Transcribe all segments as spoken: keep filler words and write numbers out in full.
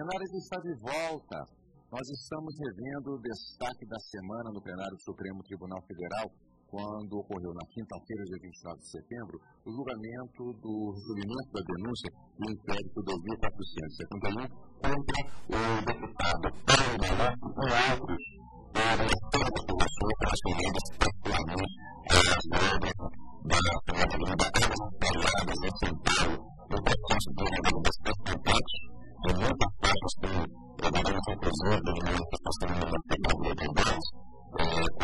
plenária que está de volta. Nós estamos revendo o destaque da semana no plenário do Supremo Tribunal Federal, quando ocorreu na quinta-feira, dia vinte e nove de setembro, o julgamento do resolvimento da denúncia do inquérito dois mil quatrocentos e setenta e um contra o deputado Paulo Maluf e outros para toda a corrupção relacionada particularmente às obras da Câmara das Pedras em São Paulo, no processo de julgamento das transportantes, de muitas partes que trabalham na conclusão de uma manifestação de uma pecadora de obras, Paulo Maluf,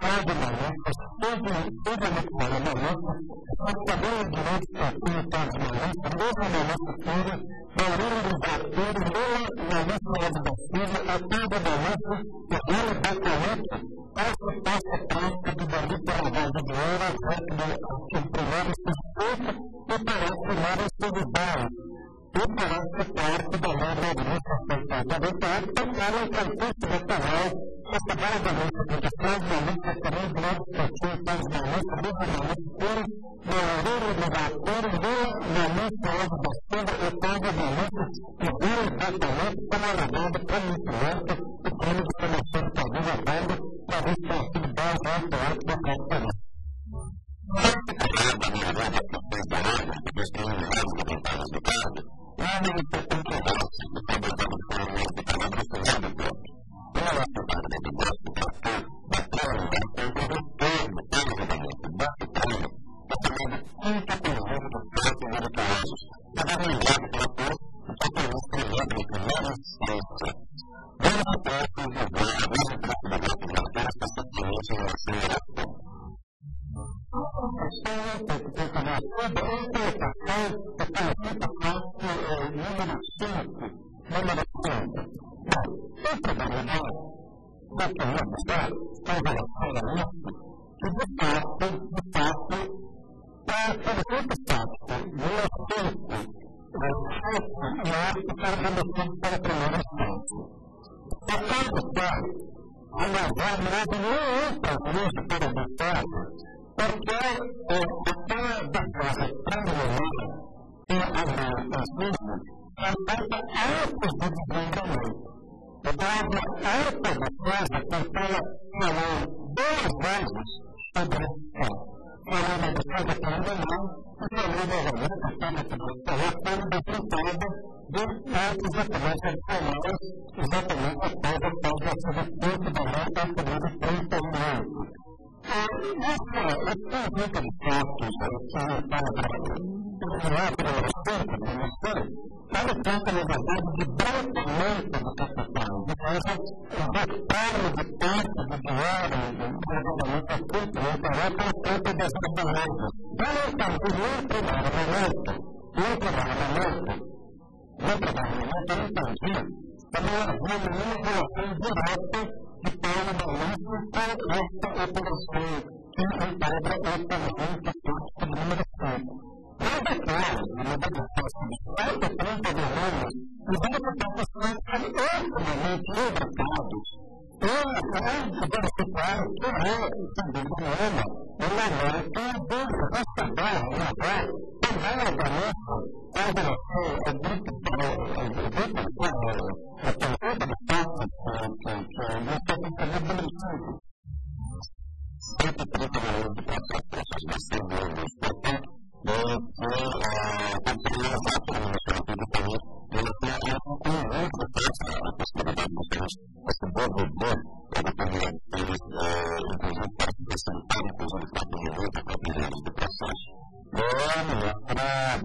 Paulo Maluf أدلت على مناطق التغيير الجنسي في طاقة مالوف أدلت على مناطق دورين بالبكتير دول مناطق البكتير أكيد مناطق تغيير البكتيرات أصل طاقة طاقة بدرجة الغازية تقبل الكمبيوتر السيستم وتعرف مارس الدار وتعرف تعرف دمار الناس السلطة وتعرف على الكمبيوتر التغيير استبعاد الناس السلطة